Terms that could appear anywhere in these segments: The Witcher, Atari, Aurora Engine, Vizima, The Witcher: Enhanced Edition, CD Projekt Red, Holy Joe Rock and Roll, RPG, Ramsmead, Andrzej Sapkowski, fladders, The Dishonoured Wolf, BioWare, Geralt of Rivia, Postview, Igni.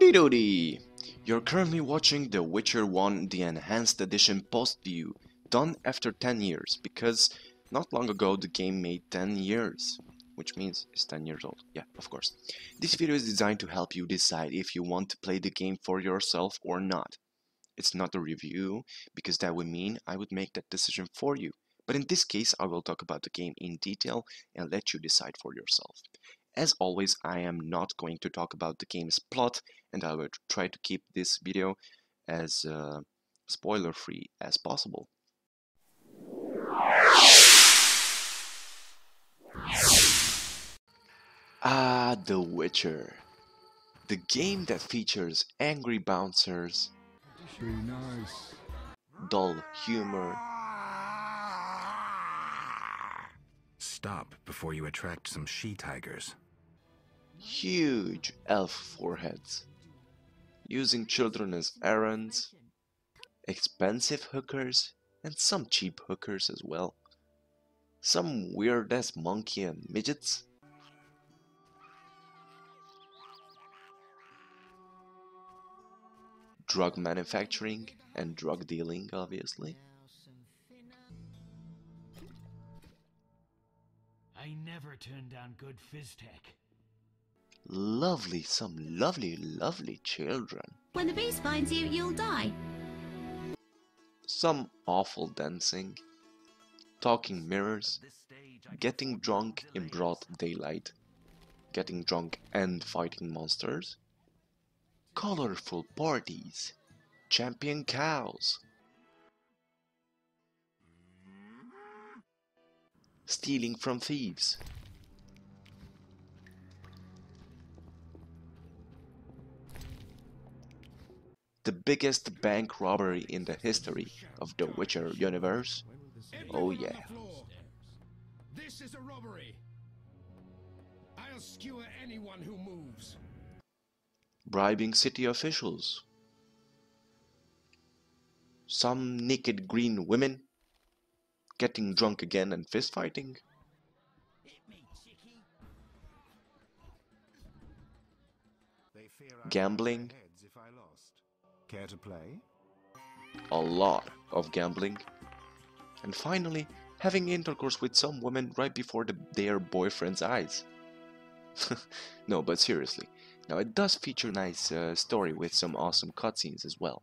Howdy doody! You're currently watching The Witcher 1, the Enhanced Edition post view, done after 10 years, because not long ago the game made 10 years, which means it's 10 years old, yeah, of course. This video is designed to help you decide if you want to play the game for yourself or not. It's not a review, because that would mean I would make that decision for you, but in this case I will talk about the game in detail and let you decide for yourself. As always, I am not going to talk about the game's plot, and I will try to keep this video as spoiler-free as possible. Ah, The Witcher. The game that features angry bouncers, dull humor. Stop before you attract some she-tigers. Huge elf foreheads, using children as errands, expensive hookers, and some cheap hookers as well, some weird-ass monkey and midgets. Drug manufacturing and drug dealing, obviously. I never turned down good phys-tech. Lovely, some lovely, lovely children. When the beast finds you, you'll die. Some awful dancing, talking mirrors, getting drunk in broad daylight, getting drunk and fighting monsters, colorful parties, champion cows, stealing from thieves. The biggest bank robbery in the history of the Witcher universe. Oh yeah. This is a robbery. I'll skewer anyone who moves. Bribing city officials. Some naked green women. Getting drunk again and fist fighting. Gambling. Care to play? A lot of gambling. And finally, having intercourse with some women right before their boyfriend's eyes. No, but seriously. Now it does feature a nice story with some awesome cutscenes as well.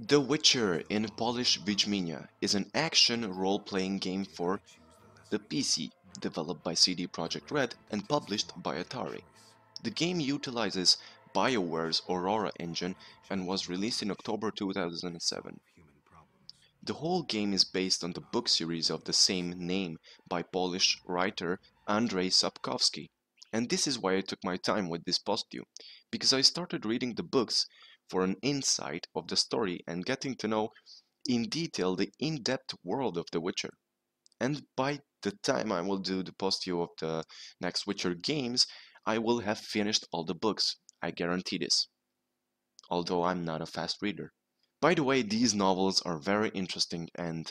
The Witcher, in Polish Vizima, is an action role-playing game for the PC, developed by CD Projekt Red and published by Atari. The game utilizes BioWare's Aurora engine and was released in October 2007. The whole game is based on the book series of the same name by Polish writer Andrzej Sapkowski, and this is why I took my time with this post-view, because I started reading the books for an insight of the story and getting to know in detail the in-depth world of The Witcher. And by the time I will do the post-view of the next Witcher games, I will have finished all the books. I guarantee this, although I'm not a fast reader. By the way, these novels are very interesting and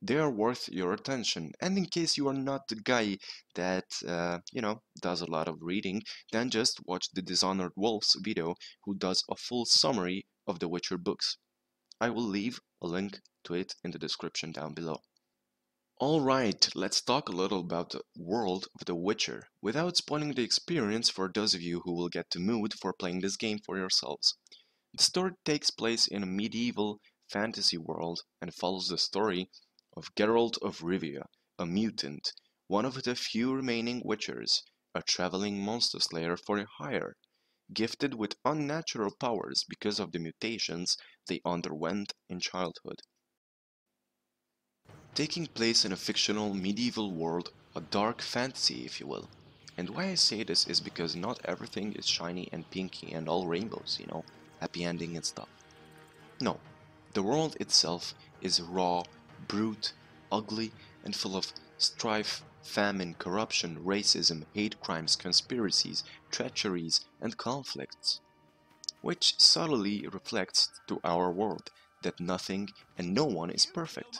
they are worth your attention. And in case you are not the guy that, does a lot of reading, then just watch the Dishonored Wolves video, who does a full summary of the Witcher books. I will leave a link to it in the description down below. Alright, let's talk a little about the world of The Witcher, without spoiling the experience for those of you who will get the mood for playing this game for yourselves. The story takes place in a medieval fantasy world and follows the story of Geralt of Rivia, a mutant, one of the few remaining Witchers, a traveling monster slayer for hire, gifted with unnatural powers because of the mutations they underwent in childhood. Taking place in a fictional medieval world, a dark fantasy if you will. And why I say this is because not everything is shiny and pinky and all rainbows, you know, happy ending and stuff. No, the world itself is raw, brute, ugly and full of strife, famine, corruption, racism, hate crimes, conspiracies, treacheries and conflicts. Which subtly reflects to our world that nothing and no one is perfect.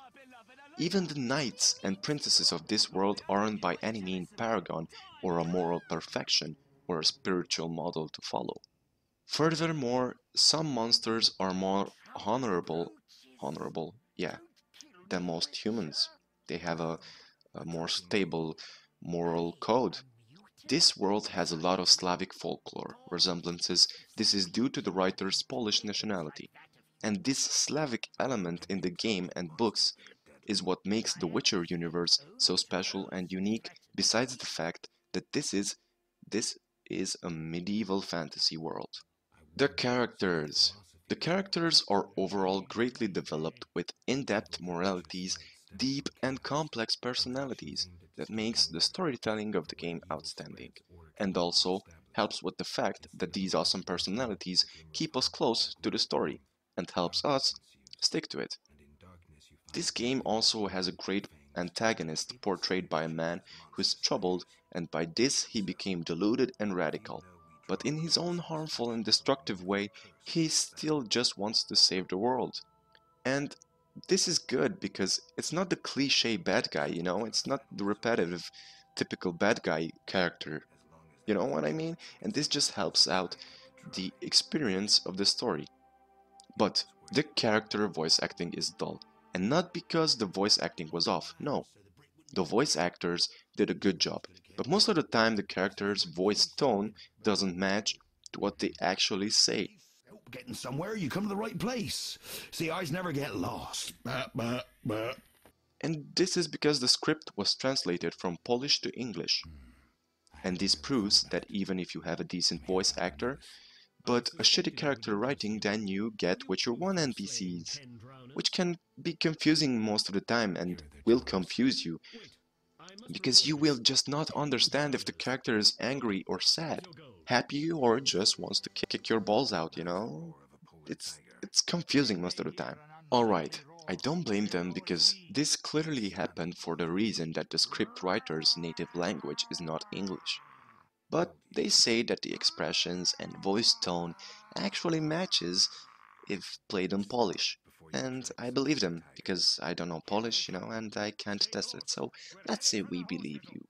Even the knights and princesses of this world aren't by any means paragon or a moral perfection or a spiritual model to follow. Furthermore, some monsters are more honorable than most humans. They have a more stable moral code. This world has a lot of Slavic folklore resemblances. This is due to the writer's Polish nationality. And this Slavic element in the game and books is what makes the Witcher universe so special and unique, besides the fact that this is a medieval fantasy world. The characters. The characters are overall greatly developed with in-depth moralities, deep and complex personalities that makes the storytelling of the game outstanding, and also helps with the fact that these awesome personalities keep us close to the story and helps us stick to it. This game also has a great antagonist portrayed by a man who's troubled, and by this he became deluded and radical, but in his own harmful and destructive way he still just wants to save the world. And this is good because it's not the cliche bad guy, you know, it's not the repetitive typical bad guy character, you know what I mean? And this just helps out the experience of the story. But the character voice acting is dull, and not because the voice acting was off, no. The voice actors did a good job, but most of the time the character's voice tone doesn't match to what they actually say. Getting somewhere, you come to the right place. See, eyes never get lost. And this is because the script was translated from Polish to English. And this proves that even if you have a decent voice actor, but a shitty character writing, then you get Witcher 1 NPCs, which can be confusing most of the time and will confuse you, because you will just not understand if the character is angry or sad, happy or just wants to kick your balls out, you know? It's confusing most of the time. Alright, I don't blame them because this clearly happened for the reason that the script writer's native language is not English. But they say that the expressions and voice tone actually matches if played in Polish. And I believe them, because I don't know Polish, you know, and I can't test it, so let's say we believe you,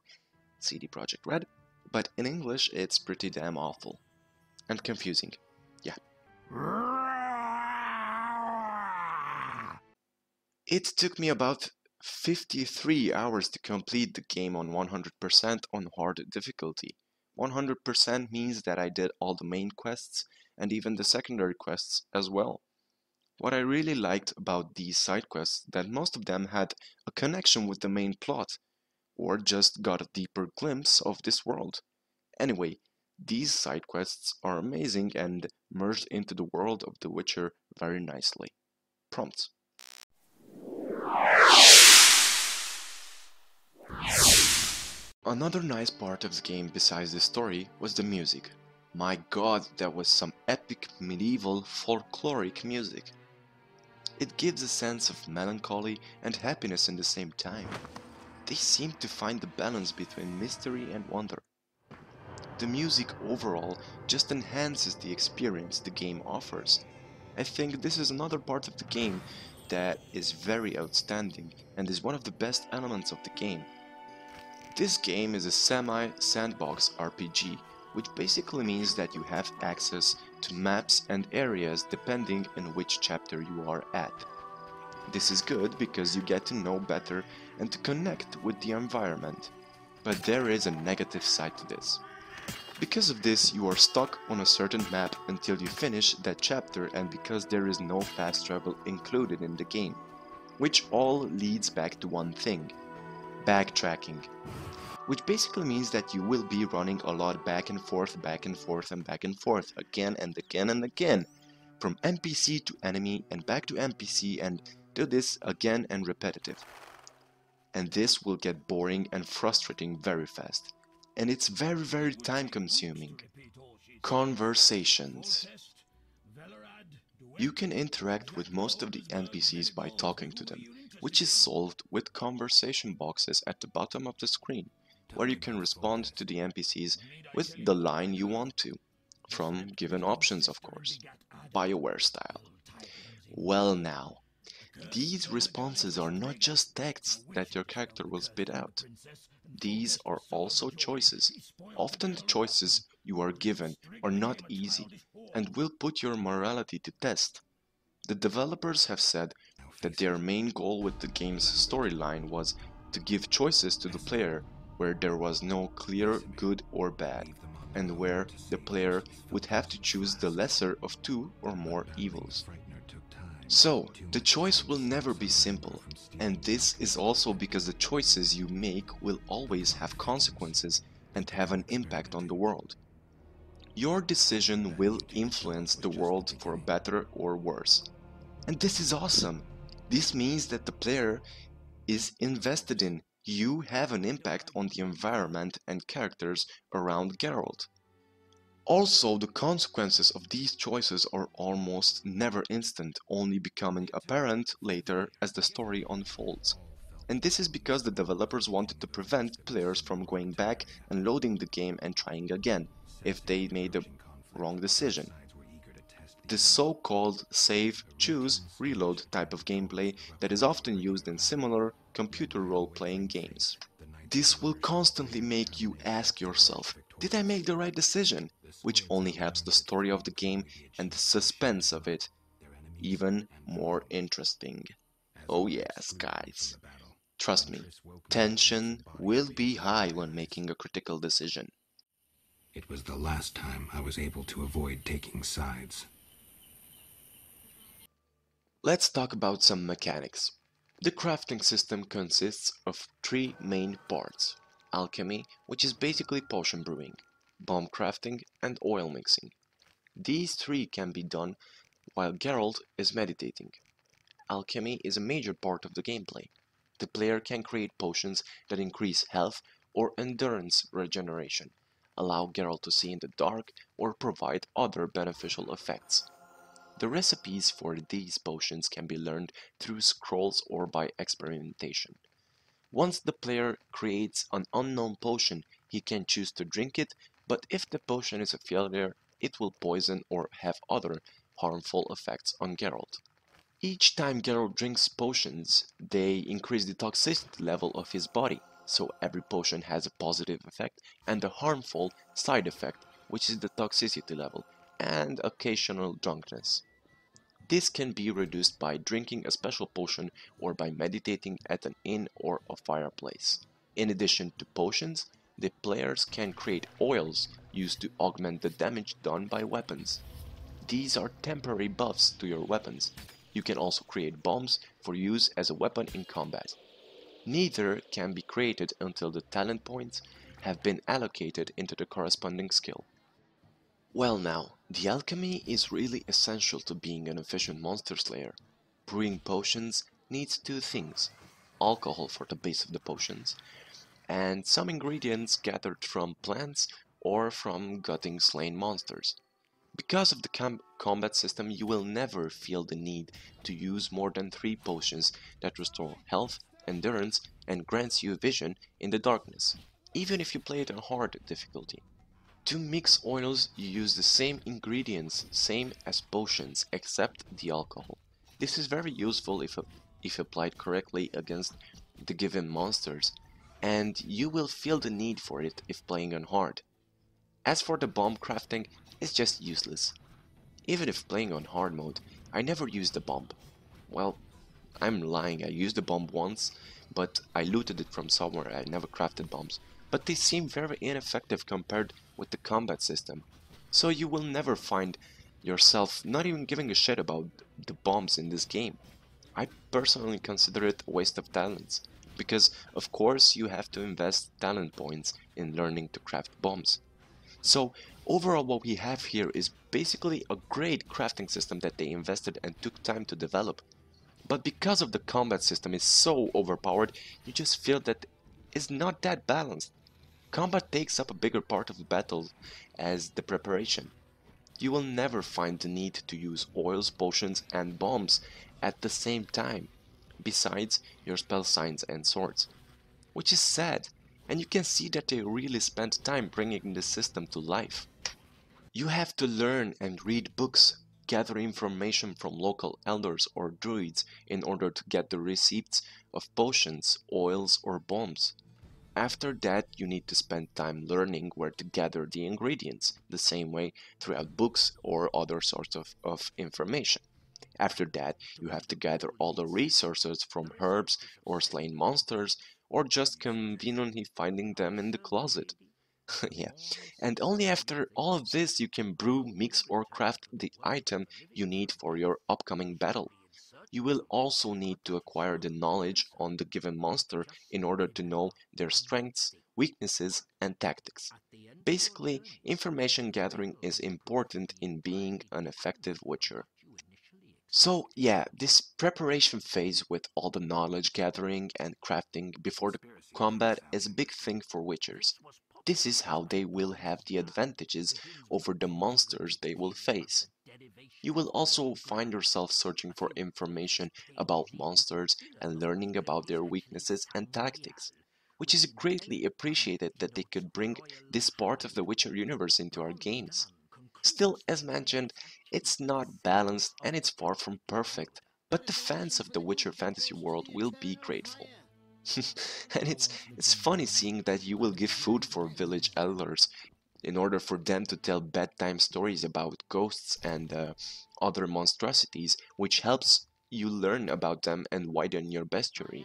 CD Projekt Red. But in English, it's pretty damn awful. And confusing. Yeah. It took me about 53 hours to complete the game on 100% on hard difficulty. 100% means that I did all the main quests and even the secondary quests as well. What I really liked about these side quests that most of them had a connection with the main plot, or just got a deeper glimpse of this world. Anyway, these side quests are amazing and merged into the world of The Witcher very nicely. Prompts. Another nice part of the game besides the story was the music. My god, that was some epic medieval folkloric music. It gives a sense of melancholy and happiness in the same time. They seem to find the balance between mystery and wonder. The music overall just enhances the experience the game offers. I think this is another part of the game that is very outstanding and is one of the best elements of the game. This game is a semi-sandbox RPG, which basically means that you have access to maps and areas depending on which chapter you are at. This is good because you get to know better and to connect with the environment, but there is a negative side to this. Because of this, you are stuck on a certain map until you finish that chapter, and because there is no fast travel included in the game, which all leads back to one thing, backtracking. Which basically means that you will be running a lot back and forth, back and forth, and back and forth, again and again and again, from NPC to enemy and back to NPC, and do this again and repetitive. And this will get boring and frustrating very fast, and it's very time consuming. Conversations. You can interact with most of the NPCs by talking to them, which is solved with conversation boxes at the bottom of the screen, where you can respond to the NPCs with the line you want to, from given options of course, BioWare style. Well now, these responses are not just texts that your character will spit out. These are also choices. Often the choices you are given are not easy, and will put your morality to test. The developers have said that their main goal with the game's storyline was to give choices to the player where there was no clear good or bad, and where the player would have to choose the lesser of two or more evils. So, the choice will never be simple, and this is also because the choices you make will always have consequences and have an impact on the world. Your decision will influence the world for better or worse. And this is awesome! This means that the player is invested in, you have an impact on the environment and characters around Geralt. Also, the consequences of these choices are almost never instant, only becoming apparent later as the story unfolds. And this is because the developers wanted to prevent players from going back and loading the game and trying again, if they made the wrong decision. The so-called save, choose, reload type of gameplay that is often used in similar computer role-playing games. This will constantly make you ask yourself, did I make the right decision? Which only helps the story of the game and the suspense of it even more interesting. Oh yes, guys. Trust me, tension will be high when making a critical decision. It was the last time I was able to avoid taking sides. Let's talk about some mechanics. The crafting system consists of three main parts: alchemy, which is basically potion brewing, bomb crafting, and oil mixing. These three can be done while Geralt is meditating. Alchemy is a major part of the gameplay. The player can create potions that increase health or endurance regeneration, allow Geralt to see in the dark, or provide other beneficial effects. The recipes for these potions can be learned through scrolls or by experimentation. Once the player creates an unknown potion, he can choose to drink it, but if the potion is a failure, it will poison or have other harmful effects on Geralt. Each time Geralt drinks potions, they increase the toxicity level of his body, so every potion has a positive effect and a harmful side effect, which is the toxicity level and occasional drunkenness. This can be reduced by drinking a special potion or by meditating at an inn or a fireplace. In addition to potions, the players can create oils used to augment the damage done by weapons. These are temporary buffs to your weapons. You can also create bombs for use as a weapon in combat. Neither can be created until the talent points have been allocated into the corresponding skill. Well now, the alchemy is really essential to being an efficient monster slayer. Brewing potions needs two things: alcohol for the base of the potions, and some ingredients gathered from plants or from gutting slain monsters. Because of the combat system, you will never feel the need to use more than 3 potions that restore health, endurance, and grants you vision in the darkness, even if you play it on hard difficulty. To mix oils, you use the same ingredients, same as potions, except the alcohol. This is very useful if applied correctly against the given monsters, and you will feel the need for it if playing on hard. As for the bomb crafting, it's just useless. Even if playing on hard mode, I never used the bomb. Well, I'm lying, I used the bomb once, but I looted it from somewhere, I never crafted bombs. But they seem very ineffective compared with the combat system, so you will never find yourself not even giving a shit about the bombs in this game. I personally consider it a waste of talents, because of course you have to invest talent points in learning to craft bombs. So overall what we have here is basically a great crafting system that they invested and took time to develop. But because of the combat system is so overpowered, you just feel that it's not that balanced. Combat takes up a bigger part of the battle as the preparation. You will never find the need to use oils, potions, and bombs at the same time, besides your spell signs and swords. Which is sad, and you can see that they really spent time bringing this system to life. You have to learn and read books, gather information from local elders or druids in order to get the receipts of potions, oils, or bombs. After that, you need to spend time learning where to gather the ingredients, the same way throughout books or other sorts of information. After that, you have to gather all the resources from herbs or slain monsters, or just conveniently finding them in the closet. Yeah, and only after all of this you can brew, mix or craft the item you need for your upcoming battle. You will also need to acquire the knowledge on the given monster in order to know their strengths, weaknesses and tactics. Basically, information gathering is important in being an effective witcher. So yeah, this preparation phase with all the knowledge gathering and crafting before the combat is a big thing for witchers. This is how they will have the advantages over the monsters they will face. You will also find yourself searching for information about monsters and learning about their weaknesses and tactics, which is greatly appreciated that they could bring this part of the Witcher universe into our games. Still, as mentioned, it's not balanced and it's far from perfect, but the fans of the Witcher fantasy world will be grateful. And it's funny seeing that you will give food for village elders in order for them to tell bedtime stories about ghosts and other monstrosities, which helps you learn about them and widen your bestiary.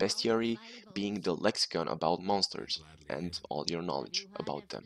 Bestiary being the lexicon about monsters and all your knowledge about them.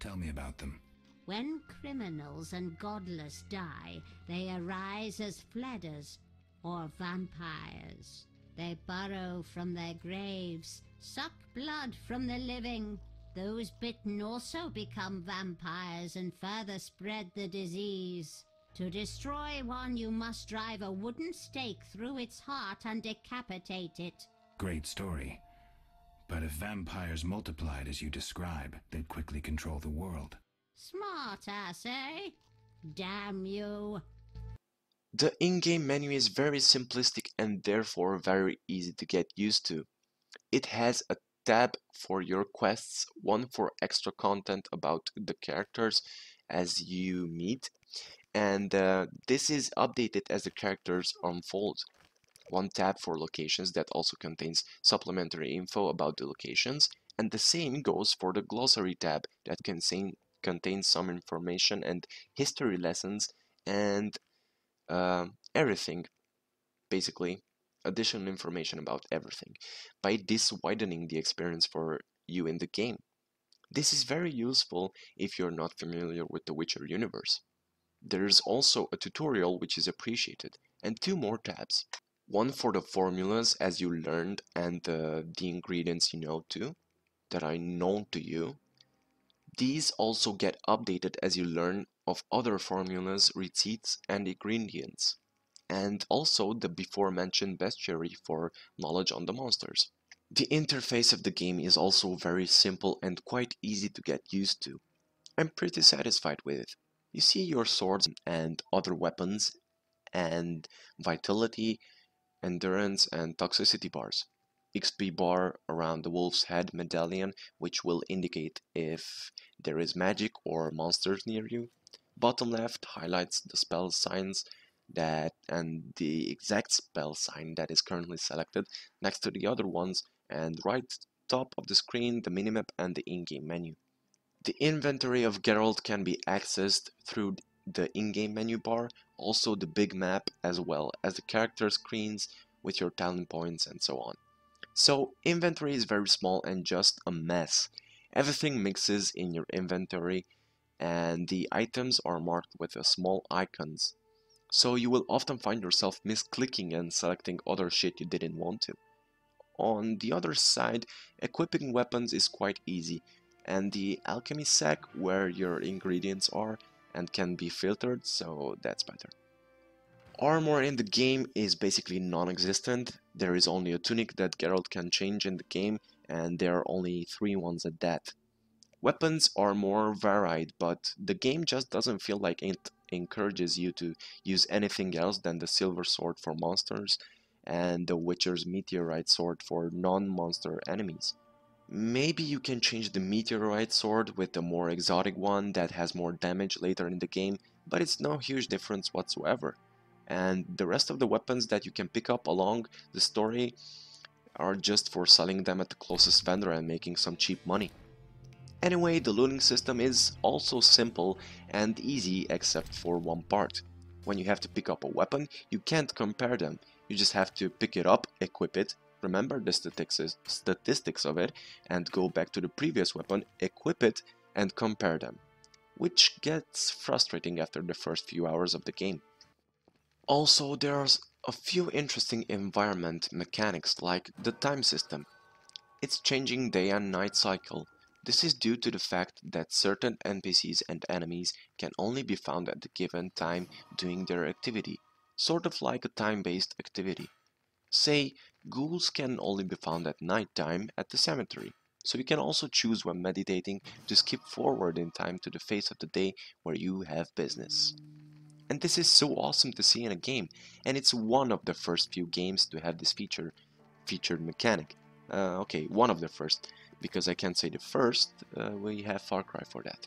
Tell me about them. When criminals and godless die, they arise as fladders or vampires. They burrow from their graves, suck blood from the living. Those bitten also become vampires and further spread the disease. To destroy one, you must drive a wooden stake through its heart and decapitate it. Great story. But if vampires multiplied as you describe, they'd quickly control the world. Smart ass, eh? Damn you. The in-game menu is very simplistic and therefore very easy to get used to. It has a tab for your quests, one for extra content about the characters as you meet, and this is updated as the characters unfold. One tab for locations that also contains supplementary info about the locations, and the same goes for the glossary tab that contains some information and history lessons and everything, basically additional information about everything, by this widening the experience for you in the game. This is very useful if you're not familiar with the Witcher universe. There is also a tutorial which is appreciated, and two more tabs. One for the formulas as you learned and the ingredients you know too, that are known to you. These also get updated as you learn of other formulas, receipts and ingredients, and also the before mentioned bestiary for knowledge on the monsters. The interface of the game is also very simple and quite easy to get used to. I'm pretty satisfied with it. You see your swords and other weapons and vitality, endurance and toxicity bars. XP bar around the wolf's head medallion, which will indicate if there is magic or monsters near you. Bottom left highlights the spell signs that and the exact spell sign that is currently selected next to the other ones, and right top of the screen the minimap and the in-game menu. The inventory of Geralt can be accessed through the in-game menu bar, also the big map, as well as the character screens with your talent points and so on. So inventory is very small and just a mess. Everything mixes in your inventory and the items are marked with small icons. So you will often find yourself misclicking and selecting other shit you didn't want to. On the other side, equipping weapons is quite easy, and the alchemy sack where your ingredients are and can be filtered, so that's better. Armor in the game is basically non-existent. There is only a tunic that Geralt can change in the game, and there are only 3 ones at that. Weapons are more varied, but the game just doesn't feel like it encourages you to use anything else than the silver sword for monsters and the Witcher's meteorite sword for non-monster enemies. Maybe you can change the meteorite sword with a more exotic one that has more damage later in the game, but it's no huge difference whatsoever. And the rest of the weapons that you can pick up along the story are just for selling them at the closest vendor and making some cheap money. Anyway, the looting system is also simple and easy except for one part. When you have to pick up a weapon, you can't compare them. You just have to pick it up, equip it, remember the statistics of it, and go back to the previous weapon, equip it, and compare them. Which gets frustrating after the first few hours of the game. Also, there's a few interesting environment mechanics like the time system. It's changing day and night cycle. This is due to the fact that certain NPCs and enemies can only be found at a given time doing their activity, sort of like a time-based activity. Say, ghouls can only be found at night time at the cemetery, so you can also choose when meditating to skip forward in time to the phase of the day where you have business. And this is so awesome to see in a game, and it's one of the first few games to have this featured mechanic. Okay, one of the first, because I can't say the first, we have Far Cry for that.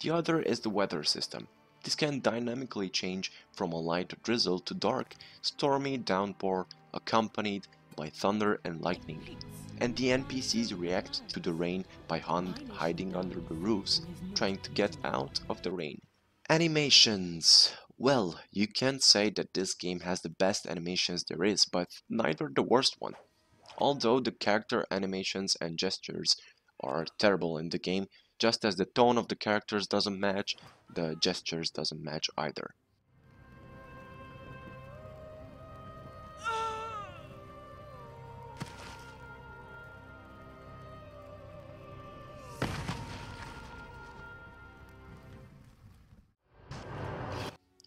The other is the weather system. This can dynamically change from a light drizzle to dark, stormy downpour accompanied by thunder and lightning. And the NPCs react to the rain by hiding under the roofs, trying to get out of the rain. Animations. Well, you can't say that this game has the best animations there is, but neither the worst one. Although the character animations and gestures are terrible in the game, just as the tone of the characters doesn't match, the gestures doesn't match either.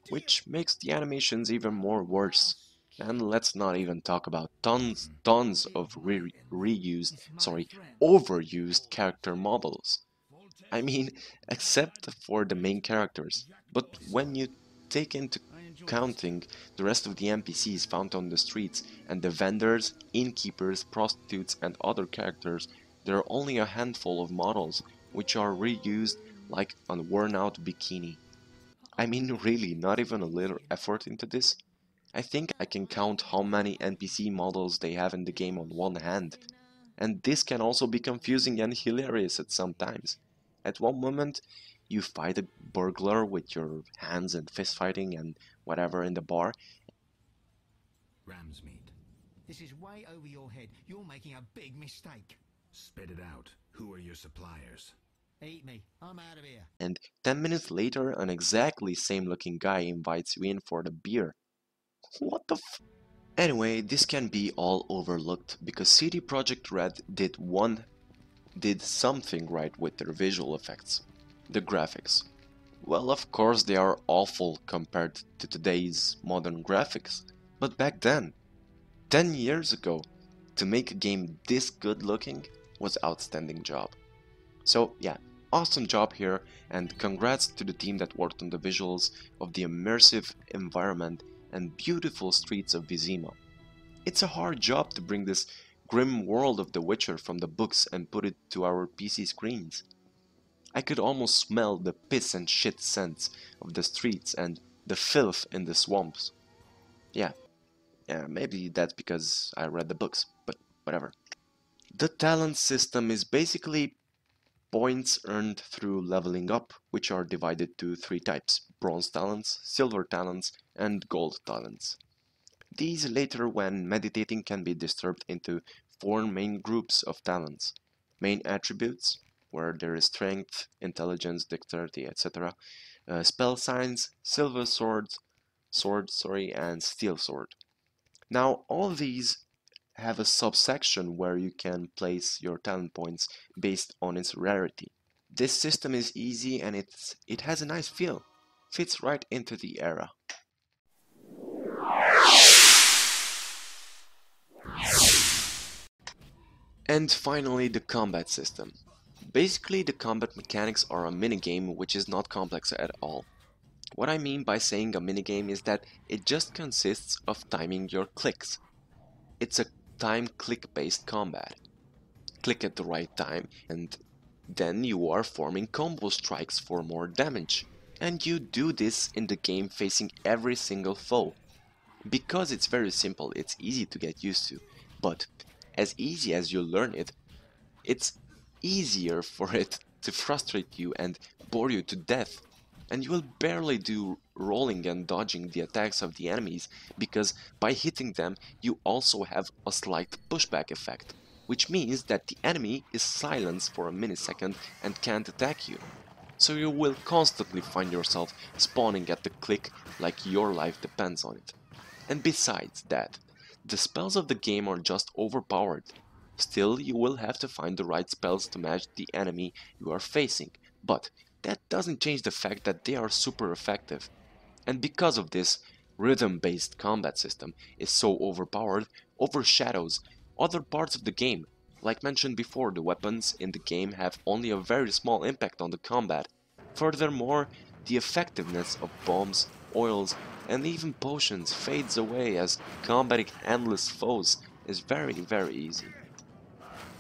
Which makes the animations even more worse. And let's not even talk about tons of overused character models. I mean, except for the main characters. But when you take into counting the rest of the NPCs found on the streets and the vendors, innkeepers, prostitutes and other characters, there are only a handful of models which are reused like a worn-out bikini. I mean, really, not even a little effort into this? I think I can count how many NPC models they have in the game on one hand. And this can also be confusing and hilarious at some times. At one moment, you fight a burglar with your hands and fist fighting and whatever in the bar. Ramsmead, this is way over your head. You're making a big mistake. Spit it out. Who are your suppliers? Eat me. I'm out of here. And 10 minutes later, an exactly same-looking guy invites you in for the beer. What the f... Anyway, this can be all overlooked, because CD Projekt Red did something right with their visual effects. The graphics. Well, of course they are awful compared to today's modern graphics, but back then, 10 years ago, to make a game this good-looking was an outstanding job. So yeah, awesome job here, and congrats to the team that worked on the visuals of the immersive environment and beautiful streets of Vizima. It's a hard job to bring this grim world of The Witcher from the books and put it to our PC screens. I could almost smell the piss and shit scents of the streets and the filth in the swamps. Yeah, maybe that's because I read the books, but whatever. The talent system is basically points earned through leveling up, which are divided to three types: bronze talents, silver talents, and gold talents. These later, when meditating, can be disturbed into four main groups of talents. Main attributes, where there is strength, intelligence, dexterity, etc. Spell signs, silver sword, and steel sword. Now, all these have a subsection where you can place your talent points based on its rarity. This system is easy and it has a nice feel. Fits right into the era. And finally, the combat system. Basically, the combat mechanics are a minigame which is not complex at all. What I mean by saying a minigame is that it just consists of timing your clicks. It's a time-click based combat. Click at the right time and then you are forming combo strikes for more damage. And you do this in the game facing every single foe. Because it's very simple, it's easy to get used to, but as easy as you learn it, it's easier for it to frustrate you and bore you to death, and you will barely do rolling and dodging the attacks of the enemies, because by hitting them you also have a slight pushback effect, which means that the enemy is silenced for a millisecond and can't attack you. So you will constantly find yourself spawning at the click like your life depends on it. And besides that, the spells of the game are just overpowered. Still, you will have to find the right spells to match the enemy you are facing, but that doesn't change the fact that they are super effective. And because of this, rhythm-based combat system is so overpowered, overshadows other parts of the game. Like mentioned before, the weapons in the game have only a very small impact on the combat. Furthermore, the effectiveness of bombs, oils, and even potions fades away as combating endless foes is very easy.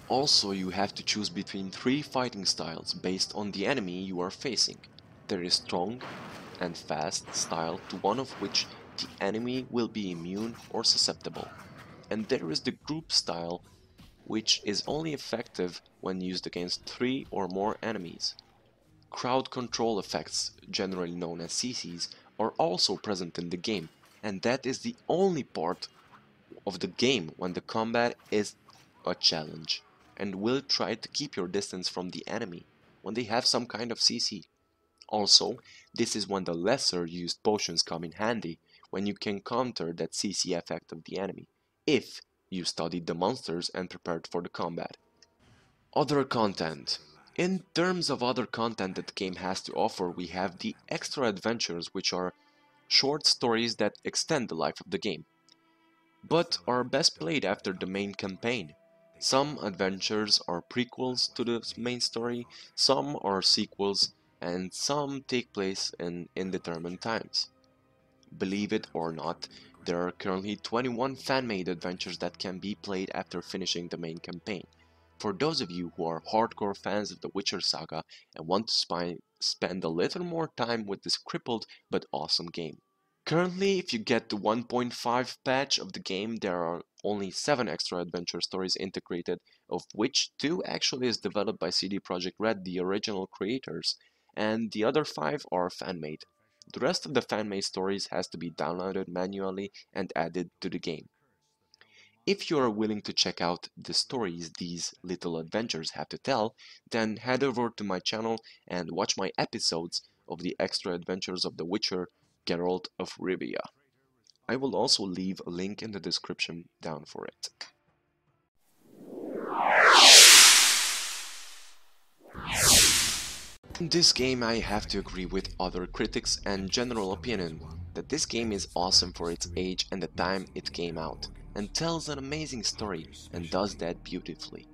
Also, you have to choose between 3 fighting styles based on the enemy you are facing. There is strong and fast style, to one of which the enemy will be immune or susceptible. And there is the group style, which is only effective when used against 3 or more enemies. Crowd control effects, generally known as CCs, are also present in the game, and that is the only part of the game when the combat is a challenge, and will try to keep your distance from the enemy when they have some kind of CC. Also, this is when the lesser used potions come in handy, when you can counter that CC effect of the enemy, if you studied the monsters and prepared for the combat. Other content. In terms of other content that the game has to offer, we have the extra adventures, which are short stories that extend the life of the game, but are best played after the main campaign. Some adventures are prequels to the main story, some are sequels, and some take place in indeterminate times. Believe it or not, there are currently 21 fan-made adventures that can be played after finishing the main campaign. For those of you who are hardcore fans of the Witcher saga and want to spend a little more time with this crippled but awesome game. Currently, if you get the 1.5 patch of the game, there are only 7 extra adventure stories integrated, of which 2 actually is developed by CD Projekt Red, the original creators, and the other 5 are fan-made. The rest of the fan-made stories has to be downloaded manually and added to the game. If you are willing to check out the stories these little adventures have to tell, then head over to my channel and watch my episodes of the extra adventures of the Witcher, Geralt of Rivia. I will also leave a link in the description down for it. In this game, I have to agree with other critics and general opinion that this game is awesome for its age and the time it came out, and tells an amazing story and does that beautifully.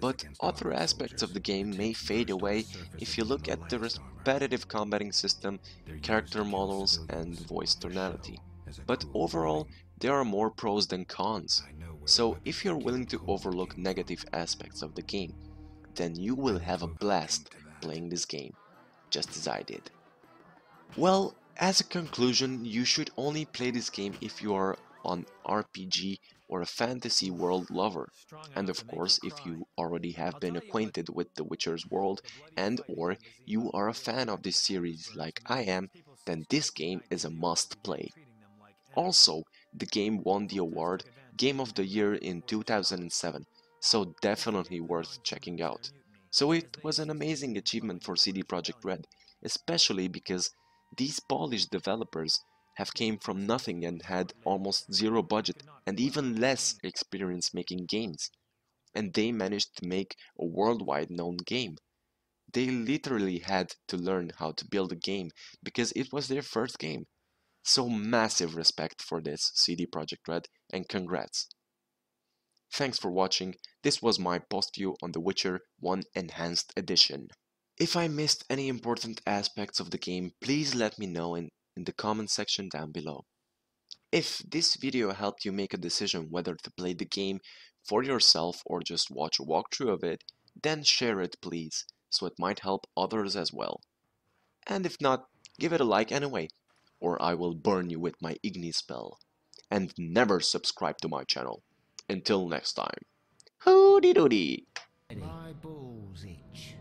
But other aspects of the game may fade away if you look at the repetitive combating system, character models, and voice tonality. But overall, there are more pros than cons, so if you're willing to overlook negative aspects of the game, then you will have a blast playing this game, just as I did. Well, as a conclusion, you should only play this game if you are an RPG or a fantasy world lover, and of course if you already have been acquainted with the Witcher's world and or you are a fan of this series like I am, then this game is a must play. Also, the game won the award Game of the Year in 2007, so definitely worth checking out. So it was an amazing achievement for CD Projekt Red, especially because these Polish developers have came from nothing and had almost zero budget and even less experience making games, and they managed to make a worldwide known game. They literally had to learn how to build a game because it was their first game. So massive respect for this, CD Projekt Red, and congrats. Thanks for watching. This was my post view on The Witcher 1 Enhanced Edition. If I missed any important aspects of the game, please let me know in the comment section down below. If this video helped you make a decision whether to play the game for yourself or just watch a walkthrough of it, then share it please, so it might help others as well. And if not, give it a like anyway, or I will burn you with my Igni spell. And never subscribe to my channel. Until next time. Hoody doody. My balls itch.